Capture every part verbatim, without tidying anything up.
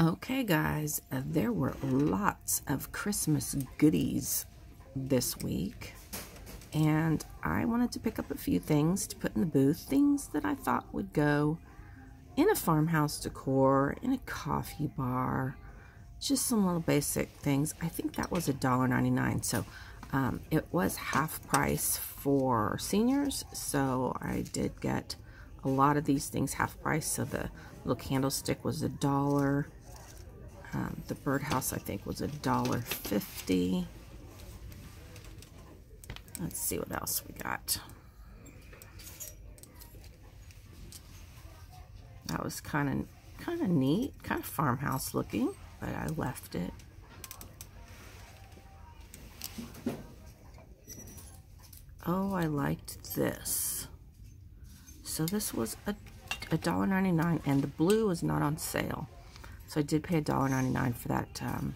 Okay guys, there were lots of Christmas goodies this week, and I wanted to pick up a few things to put in the booth, things that I thought would go in a farmhouse decor, in a coffee bar, just some little basic things. I think that was a dollar ninety-nine, so um, it was half price for seniors, so I did get a lot of these things half price. So the little candlestick was a dollar. Um, the birdhouse, I think, was a dollar fifty. Let's see what else we got. That was kind of kind of neat, kind of farmhouse looking, but I left it. Oh, I liked this. So this was a dollar ninety-nine, and the blue was not on sale. So I did pay a dollar ninety-nine for that um,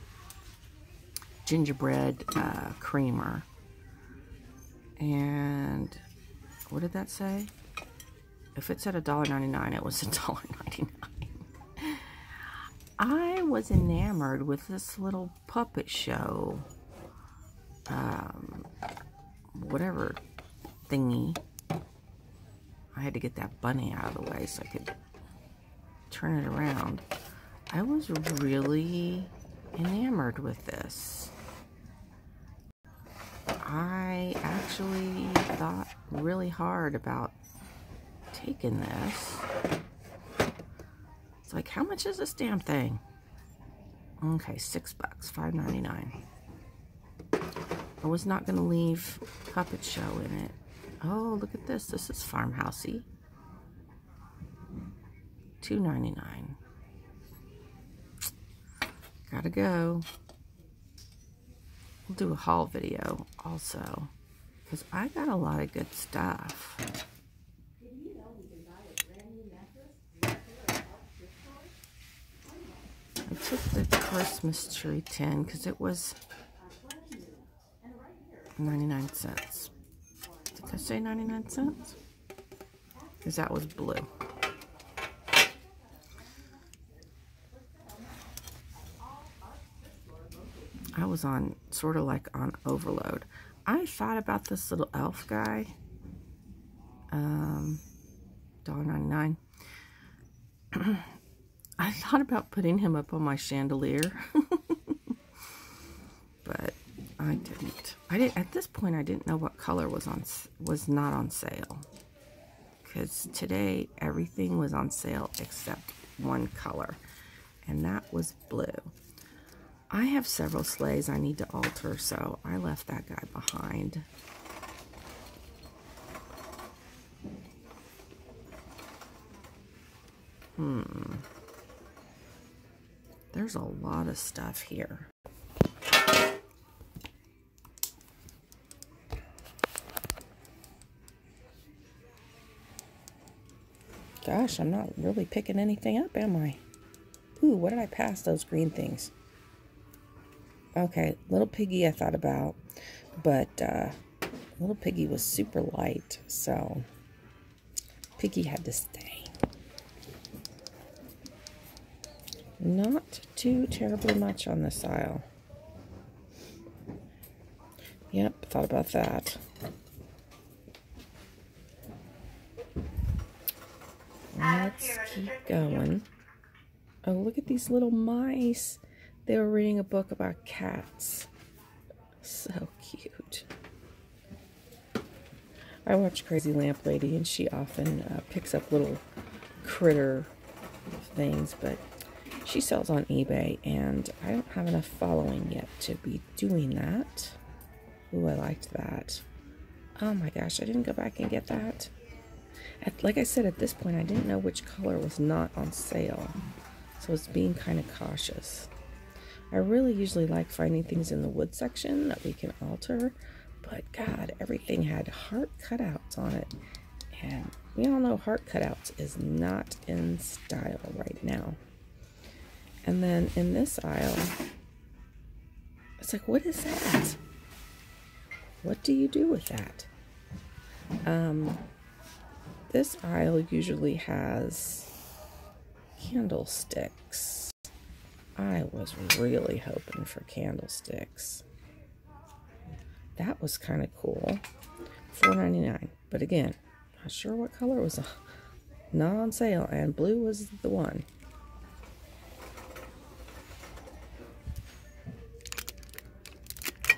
gingerbread uh, creamer. And what did that say? If it said a dollar ninety-nine, it was a dollar ninety-nine. I was enamored with this little puppet show, um, whatever thingy. I had to get that bunny out of the way so I could turn it around. I was really enamored with this. I actually thought really hard about taking this. It's like, how much is this damn thing? Okay, six bucks, five ninety-nine. I was not gonna leave puppet show in it. Oh, look at this. This is farmhousey. two ninety-nine. Gotta go. We'll do a haul video also, because I got a lot of good stuff. I took the Christmas tree tin because it was ninety-nine cents. Did I say ninety-nine cents? Because that was blue. I was on, sort of like on overload. I thought about this little elf guy. Um, a dollar ninety-nine. I thought about putting him up on my chandelier. But I didn't. I didn't, at this point, I didn't know what color was on, was not on sale, because today everything was on sale except one color, and that was blue. I have several sleighs I need to alter, so I left that guy behind. Hmm. There's a lot of stuff here. Gosh, I'm not really picking anything up, am I? Ooh, what did I pass those green things? Okay, Little Piggy I thought about, but uh, Little Piggy was super light, so Piggy had to stay. Not too terribly much on this aisle. Yep, thought about that. Let's keep going. Oh, look at these little mice. They were reading a book about cats. So cute. I watch Crazy Lamp Lady, and she often uh, picks up little critter things, but she sells on eBay, and I don't have enough following yet to be doing that. Ooh, I liked that. Oh my gosh, I didn't go back and get that. At, like I said, at this point, I didn't know which color was not on sale, so I was being kind of cautious. I really usually like finding things in the wood section that we can alter, but God, everything had heart cutouts on it, and we all know heart cutouts is not in style right now. And then in this aisle, it's like, what is that? What do you do with that? Um... This aisle usually has candlesticks. I was really hoping for candlesticks. That was kind of cool. four ninety-nine. But again, not sure what color was on. Not on sale, and blue was the one.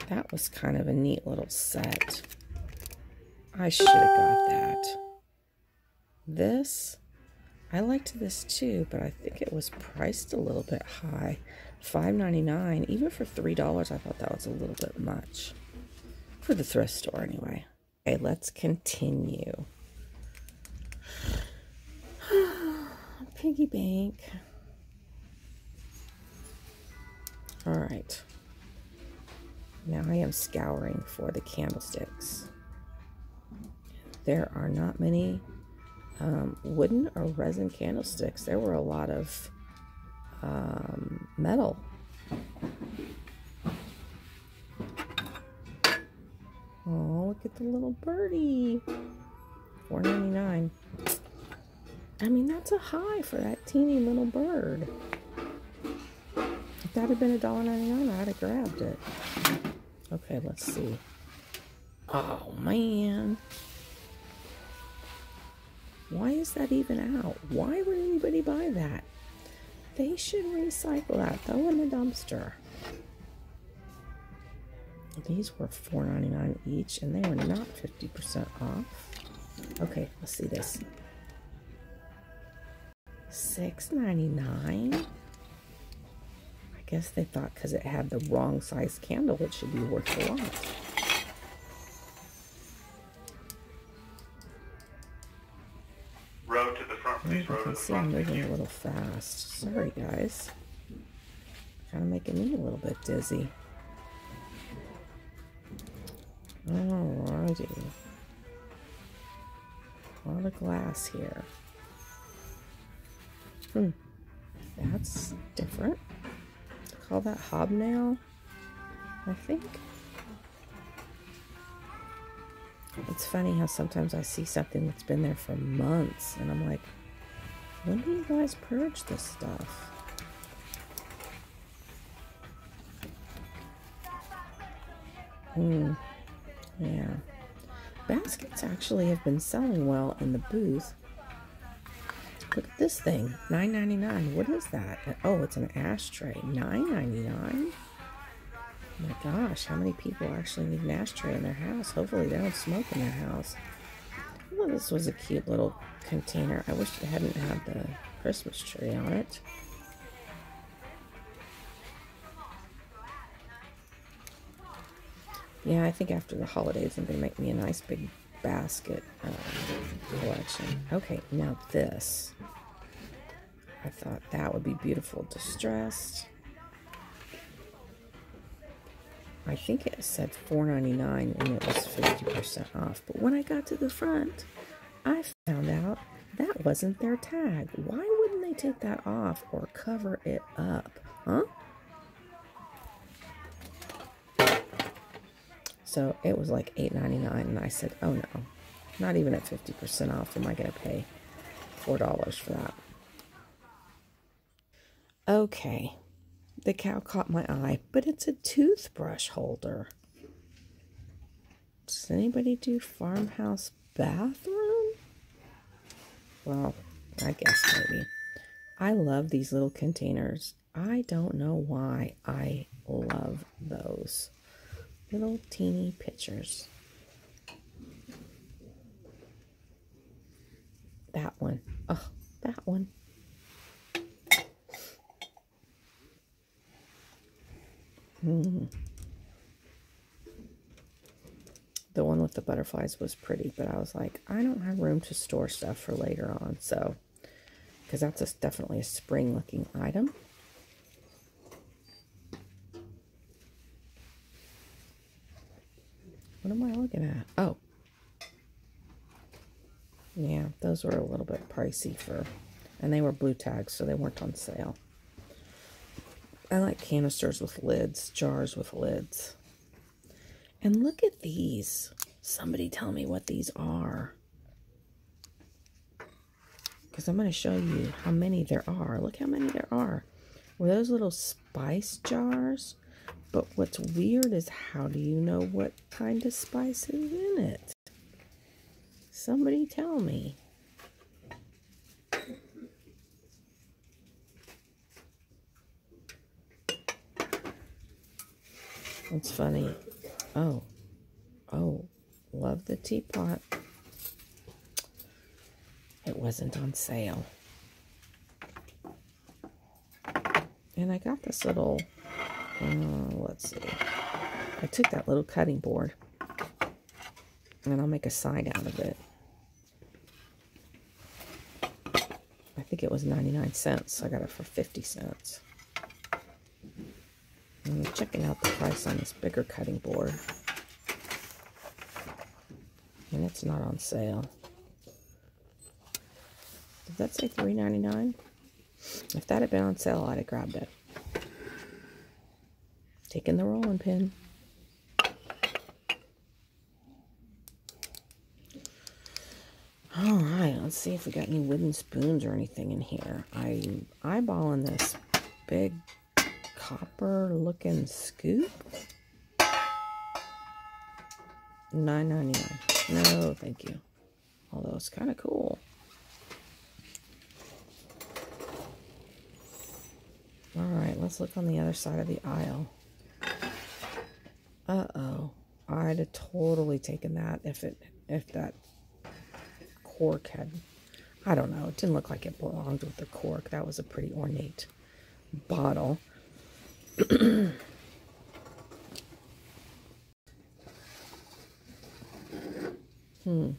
That was kind of a neat little set. I should have got that. This, I liked this too, but I think it was priced a little bit high. five ninety-nine, even for three dollars, I thought that was a little bit much. For the thrift store anyway. Okay, let's continue. Piggy bank. All right. Now I am scouring for the candlesticks. There are not many um, wooden or resin candlesticks. There were a lot of um, metal. Oh, look at the little birdie. four ninety-nine. I mean, that's a high for that teeny little bird. If that had been a dollar ninety-nine, I'd have grabbed it. Okay, let's see. Oh, man. Why is that even out? Why would anybody buy that? They should recycle that. Throw in the dumpster. These were four ninety-nine each, and they were not fifty percent off. Okay, let's see this. six ninety-nine. I guess they thought because it had the wrong size candle, it should be worth a lot. Road to the front, please. I can see I'm moving a little fast. Sorry, guys. Kind of making me a little bit dizzy. Alrighty. A lot of glass here. Hmm, that's different. Call that hobnail, I think. It's funny how sometimes I see something that's been there for months, and I'm like, when do you guys purge this stuff? Hmm, yeah. Baskets actually have been selling well in the booth. Look at this thing, nine ninety-nine. What is that? Oh, it's an ashtray, nine ninety-nine. Oh my gosh, how many people actually need an ashtray in their house? Hopefully they don't smoke in their house. Well, this was a cute little container. I wish it hadn't had the Christmas tree on it. Yeah, I think after the holidays, they make me a nice big basket um, collection. Okay, now this. I thought that would be beautiful. Distressed. I think it said four ninety-nine and it was fifty percent off. But when I got to the front, I found out that wasn't their tag. Why wouldn't they take that off or cover it up? Huh? So it was like eight ninety-nine, and I said, oh no, not even at fifty percent off am I going to pay four dollars for that. Okay, the cow caught my eye, but it's a toothbrush holder. Does anybody do farmhouse bathroom? Well, I guess maybe. I love these little containers. I don't know why I love those. Little teeny pictures. That one. Oh, that one. Mm. The one with the butterflies was pretty, but I was like, I don't have room to store stuff for later on, so because that's a, definitely a spring-looking item. What am I looking at? Oh. Yeah, those were a little bit pricey for, and they were blue tags, so they weren't on sale. I like canisters with lids, jars with lids. And look at these. Somebody tell me what these are. Because I'm going to show you how many there are. Look how many there are. were those little spice jars. But what's weird is, how do you know what kind of spice is in it? Somebody tell me. It's funny. Oh, oh, love the teapot. It wasn't on sale. And I got this little, uh, let's see. I took that little cutting board, and I'll make a side out of it. I think it was ninety-nine cents. So I got it for fifty cents. I'm checking out the price on this bigger cutting board, and it's not on sale. Did that say three ninety-nine? If that had been on sale, I'd have grabbed it. Taking the rolling pin. All right, let's see if we got any wooden spoons or anything in here. I'm eyeballing this big copper looking scoop. nine ninety-nine. No, thank you. Although it's kind of cool. Alright, let's look on the other side of the aisle. Uh-oh. I'd have totally taken that if it if that cork had, I don't know, it didn't look like it belonged with the cork. That was a pretty ornate bottle. Hmm.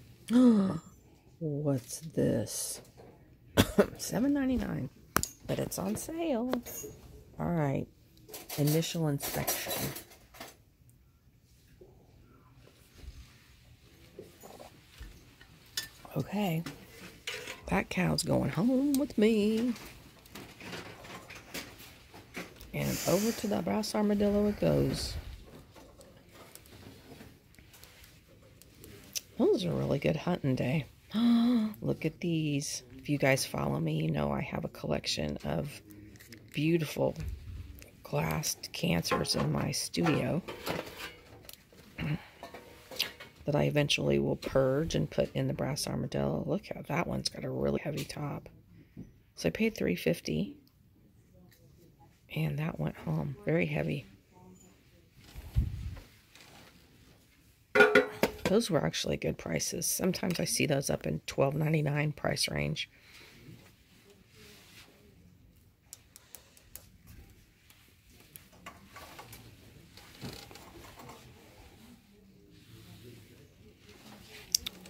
What's this? seven ninety-nine. But it's on sale. All right. Initial inspection. Okay. That cow's going home with me. And over to the Brass Armadillo it goes. That was a really good hunting day. Look at these. If you guys follow me, you know I have a collection of beautiful glassed cancers in my studio that I eventually will purge and put in the Brass Armadillo. Look how that one's got a really heavy top. So I paid three fifty. And that went home. Very heavy. Those were actually good prices. Sometimes I see those up in twelve ninety-nine price range.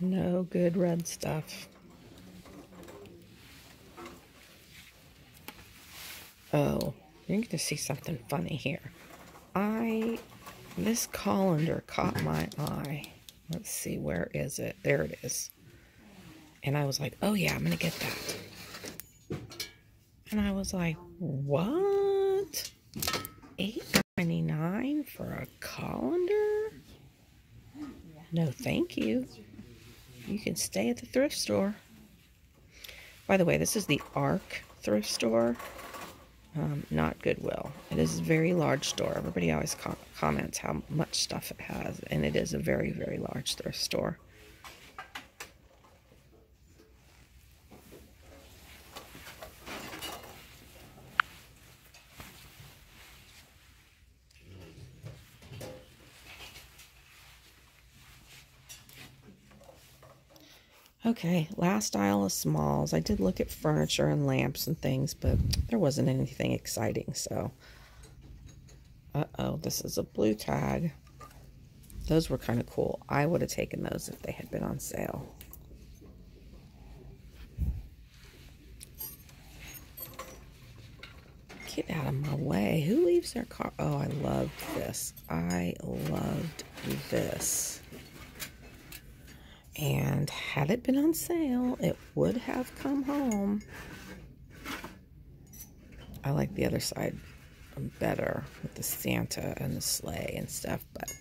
No good red stuff. Oh. You're going to see something funny here. I, this colander caught my eye. Let's see, where is it? There it is. And I was like, oh yeah, I'm going to get that. And I was like, what? eight ninety-nine for a colander? No, thank you. You can stay at the thrift store. By the way, this is the A R C thrift store. Um, not Goodwill. It is a very large store. Everybody always com comments how much stuff it has, and it is a very, very large thrift store. Okay, last aisle of smalls. I did look at furniture and lamps and things, but there wasn't anything exciting, so. Uh-oh, this is a blue tag. Those were kind of cool. I would have taken those if they had been on sale. Get out of my way. Who leaves their car? Oh, I loved this. I loved this. And had it been on sale, it would have come home. I like the other side better with the Santa and the sleigh and stuff, but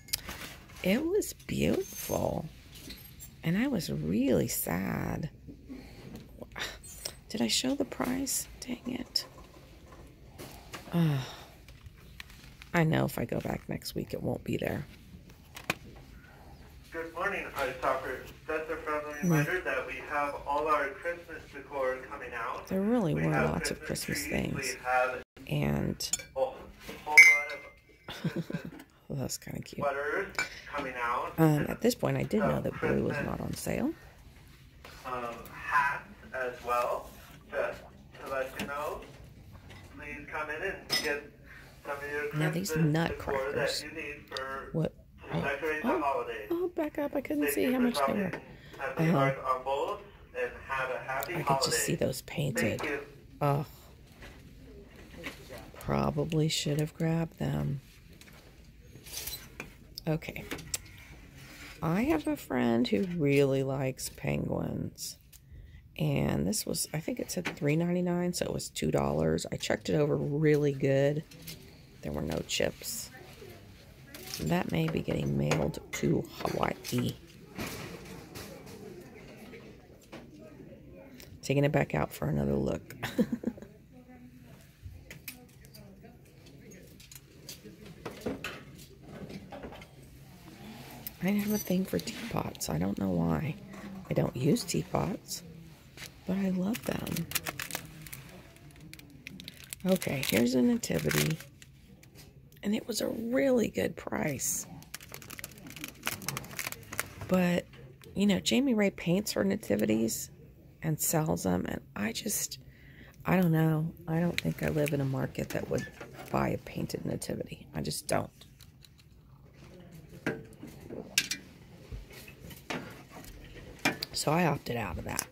it was beautiful. And I was really sad. Did I show the price? Dang it. Uh, I know if I go back next week, it won't be there. Good morning, Art Stoppers. That's a friendly reminder mm. that we have all our Christmas decor coming out. There really we were lots Christmas of Christmas trees. things. We have and a whole, whole lot of well, that's kind of cute. Coming out. Um, at this point, I did um, know that Christmas blue was not on sale. Um, hats as well. Just to let you know, please come in and get some of your Christmas now these nutcrackers. That you need for what? Oh, oh, oh, back up. I couldn't see how much they were. Uh-huh. I could just see those painted. Oh. Probably should have grabbed them. Okay. I have a friend who really likes penguins. And this was, I think it said three ninety-nine, so it was two dollars. I checked it over really good. There were no chips. That may be getting mailed to Hawaii. Taking it back out for another look. I have a thing for teapots. I don't know why. I don't use teapots, but I love them. Okay, here's a nativity. And it was a really good price. But, you know, Jamie Ray paints her nativities and sells them. And I just, I don't know. I don't think I live in a market that would buy a painted nativity. I just don't. So I opted out of that.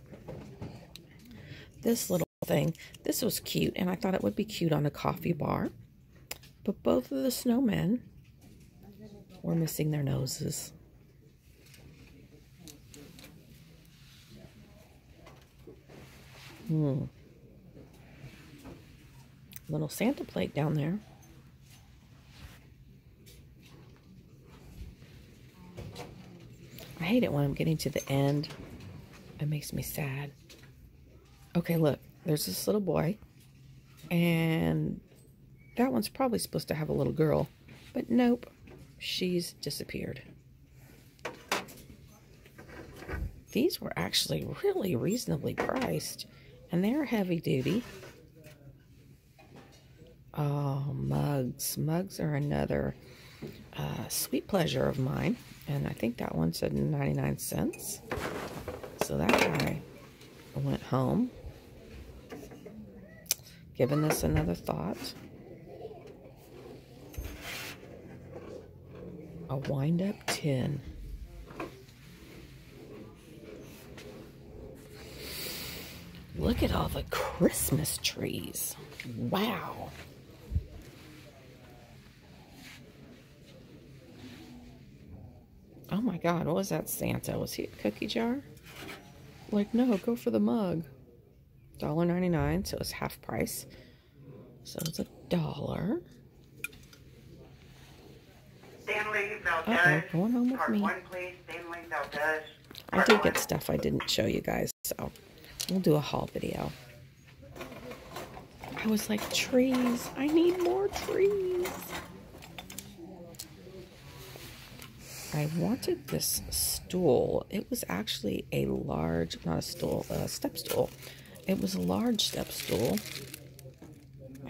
This little thing, this was cute. And I thought it would be cute on a coffee bar. But both of the snowmen were missing their noses. Hmm. Little Santa plate down there. I hate it when I'm getting to the end. It makes me sad. Okay, look. There's this little boy. And that one's probably supposed to have a little girl, but nope, she's disappeared. These were actually really reasonably priced, and they're heavy duty. Oh, mugs. Mugs are another uh, sweet pleasure of mine, and I think that one said ninety-nine cents. So that guy went home. Giving this another thought. A wind-up tin. Look at all the Christmas trees. Wow. Oh my God, what was that Santa? Was he a cookie jar? Like, no, go for the mug. one ninety-nine, so it was half price. So it's a dollar. Uh-oh, going home with me. I do get stuff I didn't show you guys, so we'll do a haul video. I was like, trees. I need more trees. I wanted this stool. It was actually a large, not a stool, a step stool. It was a large step stool.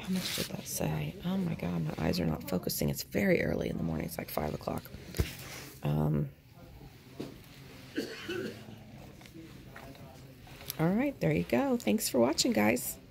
How much did that say? Oh my God, my eyes are not focusing. It's very early in the morning. It's like five o'clock. Um, all right, there you go. Thanks for watching, guys.